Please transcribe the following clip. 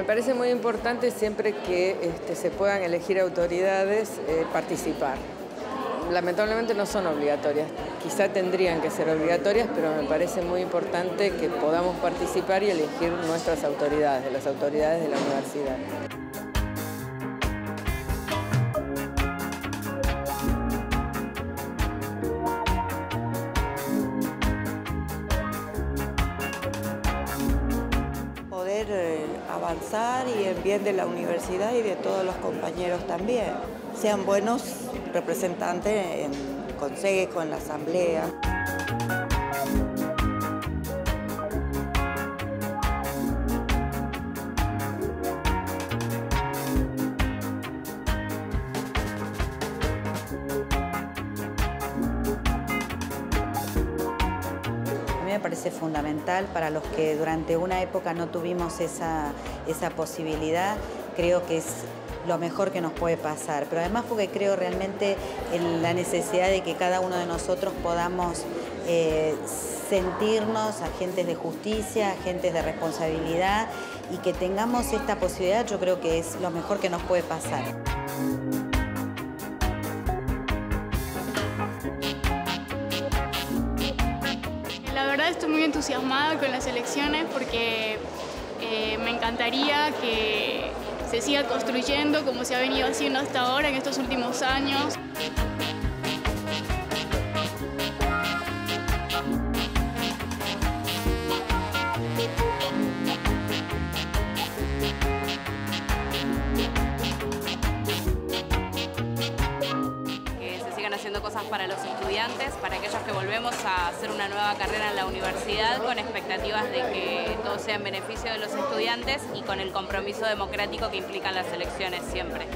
Me parece muy importante siempre que se puedan elegir autoridades, participar. Lamentablemente no son obligatorias, quizá tendrían que ser obligatorias, pero me parece muy importante que podamos participar y elegir nuestras autoridades, las autoridades de la universidad. Avanzar y en bien de la universidad y de todos los compañeros también. Sean buenos representantes en consejo, en la asamblea. Me parece fundamental para los que durante una época no tuvimos esa posibilidad. Creo que es lo mejor que nos puede pasar, pero además porque creo realmente en la necesidad de que cada uno de nosotros podamos sentirnos agentes de justicia, agentes de responsabilidad, y que tengamos esta posibilidad. Yo creo que es lo mejor que nos puede pasar. La verdad estoy muy entusiasmada con las elecciones porque me encantaría que se siga construyendo como se ha venido haciendo hasta ahora en estos últimos años. Haciendo cosas para los estudiantes, para aquellos que volvemos a hacer una nueva carrera en la universidad, con expectativas de que todo sea en beneficio de los estudiantes y con el compromiso democrático que implican las elecciones siempre.